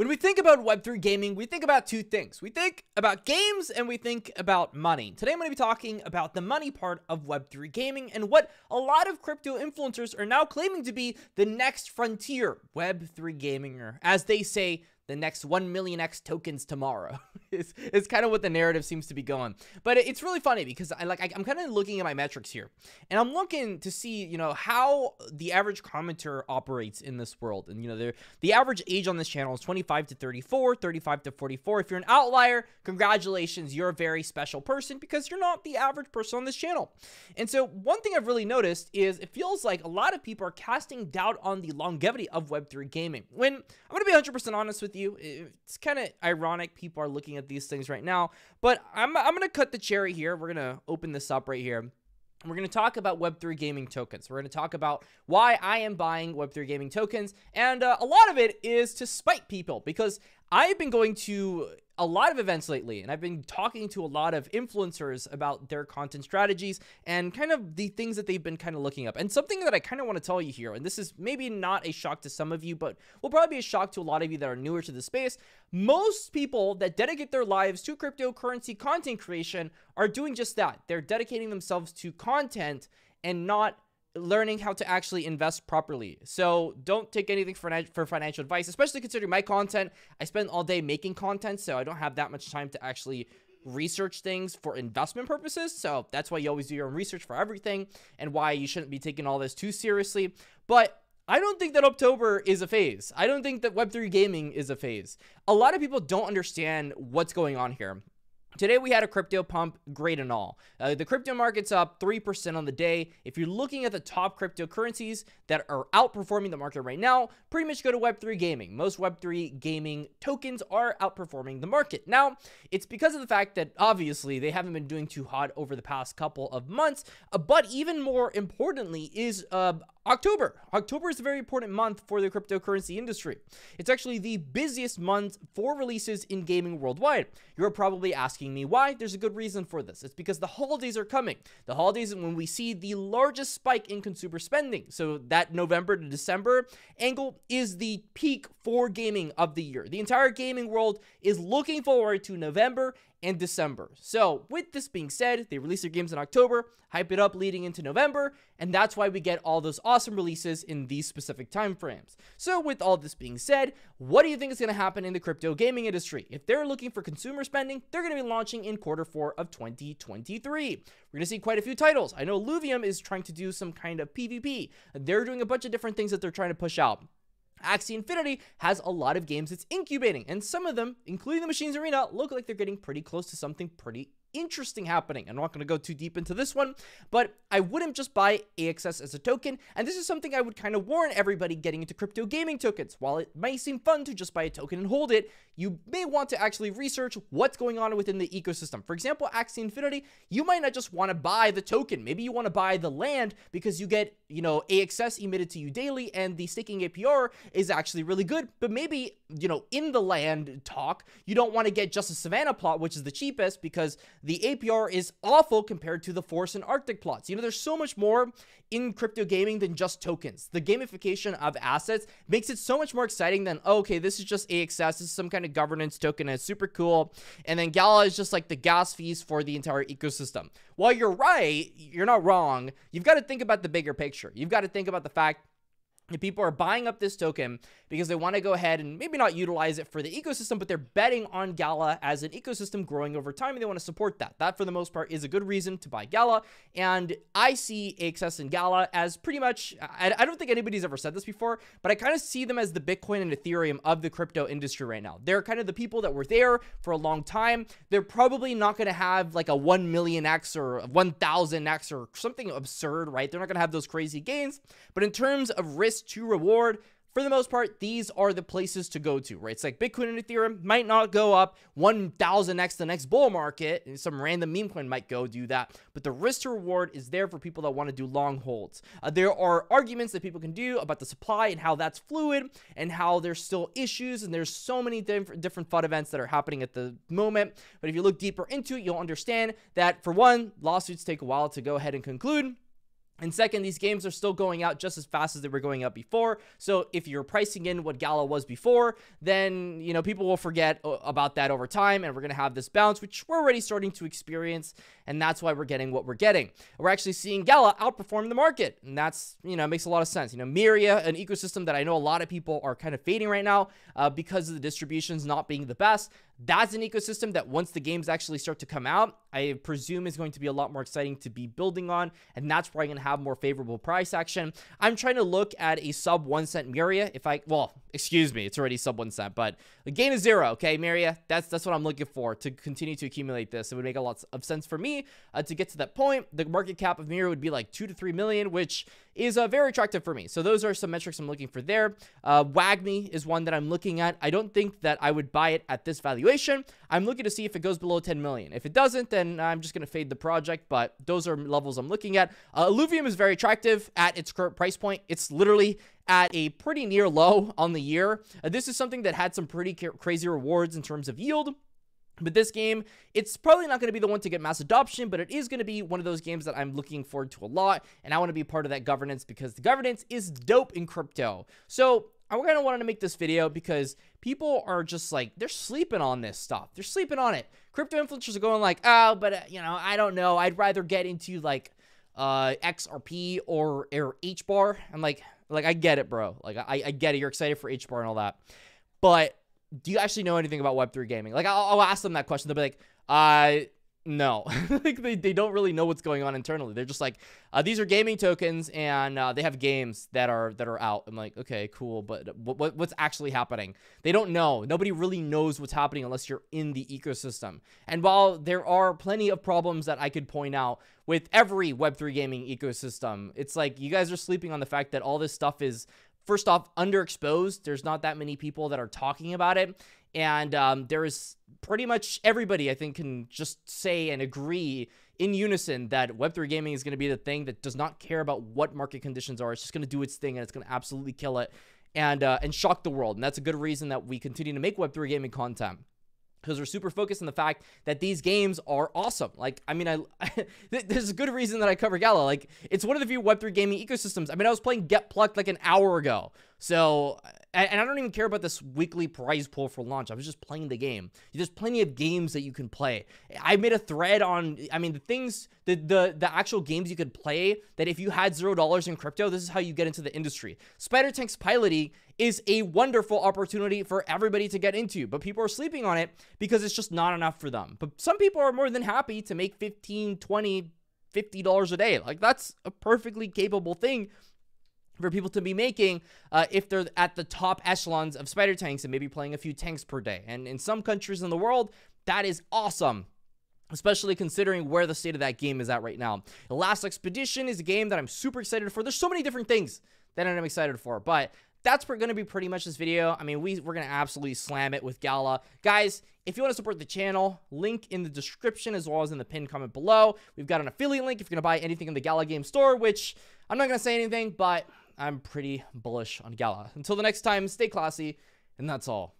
When we think about Web3 gaming, we think about two things. We think about games and we think about money. Today I'm going to be talking about the money part of Web3 gaming and what a lot of crypto influencers are now claiming to be the next frontier Web3 gaming, or as they say, the next 1 million X tokens tomorrow is kind of what the narrative seems to be going. But it's really funny because I'm kind of looking at my metrics here, and I'm looking to see, you know, how the average commenter operates in this world. And, you know, the average age on this channel is 25 to 34, 35 to 44. If you're an outlier, congratulations, you're a very special person because you're not the average person on this channel. And so one thing I've really noticed is it feels like a lot of people are casting doubt on the longevity of Web3 gaming. When I'm going to be 100% honest with you, it's kind of ironic people are looking at these things right now, but I'm gonna cut the cherry here. We're gonna open this up right here. We're going to talk about Web3 gaming tokens. We're going to talk about why I am buying Web3 gaming tokens. And a lot of it is to spite people, because I've been going to a lot of events lately, and I've been talking to a lot of influencers about their content strategies and kind of the things that they've been kind of looking up. And something that I kind of want to tell you here, and this is maybe not a shock to some of you, but will probably be a shock to a lot of you that are newer to the space. Most people that dedicate their lives to cryptocurrency content creation are doing just that. They're dedicating themselves to content and not learning how to actually invest properly. So don't take anything for financial advice, especially considering my content. I spend all day making content, so I don't have that much time to actually research things for investment purposes. So that's why you always do your own research for everything, and why you shouldn't be taking all this too seriously. But I don't think that October is a phase. I don't think that Web3 gaming is a phase. A lot of people don't understand what's going on here. Today we had a crypto pump, great and all. The crypto market's up 3% on the day. If you're looking at the top cryptocurrencies that are outperforming the market right now, pretty much go to Web3 gaming. Most Web3 gaming tokens are outperforming the market. Now, it's because of the fact that obviously they haven't been doing too hot over the past couple of months, but even more importantly is October. October is a very important month for the cryptocurrency industry. It's actually the busiest month for releases in gaming worldwide. You're probably asking me why. There's a good reason for this. It's because the holidays are coming. The holidays is when we see the largest spike in consumer spending. So that November to December angle is the peak for gaming of the year. The entire gaming world is looking forward to November and December. So with this being said, they release their games in October, hype it up leading into November, and that's why we get all those awesome releases in these specific time frames. So with all this being said, what do you think is going to happen in the crypto gaming industry? If they're looking for consumer spending, they're going to be launching in Q4 of 2023. We're going to see quite a few titles. I know Illuvium is trying to do some kind of PvP. They're doing a bunch of different things that they're trying to push out. Axie Infinity has a lot of games it's incubating, and some of them, including the Machines Arena, look like they're getting pretty close to something pretty interesting happening. I'm not going to go too deep into this one, but I wouldn't just buy AXS as a token, and this is something I would kind of warn everybody getting into crypto gaming tokens. While it may seem fun to just buy a token and hold it, you may want to actually research what's going on within the ecosystem. For example, Axie Infinity, you might not just want to buy the token. Maybe you want to buy the land because you get, you know, AXS emitted to you daily, and the staking APR is actually really good. But maybe, you know, in the land talk, you don't want to get just a Savannah plot, which is the cheapest, because the APR is awful compared to the Forest and Arctic plots. You know, there's so much more in crypto gaming than just tokens. The gamification of assets makes it so much more exciting than, oh, okay, this is just AXS. This is some kind of governance token, and it's super cool. And then Gala is just like the gas fees for the entire ecosystem. While you're right, you're not wrong. You've got to think about the bigger picture. You've got to think about the fact if people are buying up this token because they want to go ahead and maybe not utilize it for the ecosystem, but they're betting on Gala as an ecosystem growing over time, and they want to support that. That, for the most part, is a good reason to buy Gala. And I see AXS and Gala as pretty much, I don't think anybody's ever said this before, but I kind of see them as the Bitcoin and Ethereum of the crypto industry right now. They're kind of the people that were there for a long time. They're probably not going to have like a 1 million X or 1,000 X or something absurd, right? They're not going to have those crazy gains. But in terms of risk to reward, for the most part, these are the places to go to, right? It's like Bitcoin and Ethereum might not go up 1,000x the next bull market, and some random meme coin might go do that, but the risk to reward is there for people that want to do long holds. There are arguments that people can do about the supply and how that's fluid and how there's still issues, and there's so many different FUD events that are happening at the moment. But if you look deeper into it, you'll understand that, for one, lawsuits take a while to go ahead and conclude. And second, these games are still going out just as fast as they were going out before. So if you're pricing in what Gala was before, then, you know, people will forget about that over time. And we're going to have this bounce, which we're already starting to experience. And that's why we're getting what we're getting. We're actually seeing Gala outperform the market. And that's, you know, it makes a lot of sense. You know, Myria, an ecosystem that I know a lot of people are kind of fading right now because of the distributions not being the best. That's an ecosystem that once the games actually start to come out, I presume is going to be a lot more exciting to be building on. And that's probably going to have more favorable price action. I'm trying to look at a sub 1 cent Myria. If I, well, excuse me, it's already sub 1 cent, but a gain of zero. Okay, Myria, that's what I'm looking for to continue to accumulate this. It would make a lot of sense for me to get to that point. The market cap of Myria would be like 2 to 3 million, which is very attractive for me. So those are some metrics I'm looking for there. Wagmi is one that I'm looking at. I don't think that I would buy it at this valuation. I'm looking to see if it goes below 10 million. If it doesn't, then I'm just going to fade the project, but those are levels I'm looking at. Illuvium is very attractive at its current price point. It's literally at a pretty near low on the year. This is something that had some pretty crazy rewards in terms of yield. But this game, it's probably not going to be the one to get mass adoption, but it is going to be one of those games that I'm looking forward to a lot. And I want to be part of that governance because the governance is dope in crypto. So I kind of wanted to make this video because people are just like, they're sleeping on this stuff. They're sleeping on it. Crypto influencers are going like, oh, but you know, I don't know. I'd rather get into like XRP or HBAR. I'm like, I get it, bro. Like, I get it. You're excited for HBAR and all that. But do you actually know anything about Web3 gaming? Like, I'll ask them that question. They'll be like, no. Like, they don't really know what's going on internally. They're just like, these are gaming tokens, and they have games that are out. I'm like, okay, cool, but what's actually happening? They don't know. Nobody really knows what's happening unless you're in the ecosystem. And while there are plenty of problems that I could point out with every Web3 gaming ecosystem, it's like you guys are sleeping on the fact that all this stuff is, first off, underexposed. There's not that many people that are talking about it. And there is pretty much everybody, I think, can just say and agree in unison that Web3 gaming is going to be the thing that does not care about what market conditions are. It's just going to do its thing, and it's going to absolutely kill it and shock the world. And that's a good reason that we continue to make Web3 gaming content, because we're super focused on the fact that these games are awesome. Like, I mean, there's a good reason that I cover Gala. Like, it's one of the few Web3 gaming ecosystems. I mean, I was playing Get Plucked like an hour ago. So, and I don't even care about this weekly prize pool for launch. I was just playing the game. There's plenty of games that you can play. I made a thread on, I mean, the things, the actual games you could play that if you had $0 in crypto, this is how you get into the industry. Spider Tanks piloting is a wonderful opportunity for everybody to get into, but people are sleeping on it because it's just not enough for them. But some people are more than happy to make $15, $20, $50 a day. Like, that's a perfectly capable thing for people to be making if they're at the top echelons of Spider Tanks and maybe playing a few tanks per day. And in some countries in the world, that is awesome, especially considering where the state of that game is at right now. The Last Expedition is a game that I'm super excited for. There's so many different things that I'm excited for, but that's going to be pretty much this video. I mean, we're going to absolutely slam it with Gala. Guys, if you want to support the channel, link in the description as well as in the pinned comment below. We've got an affiliate link if you're going to buy anything in the Gala Game store, which I'm not going to say anything, but I'm pretty bullish on Gala. Until the next time, stay classy, and that's all.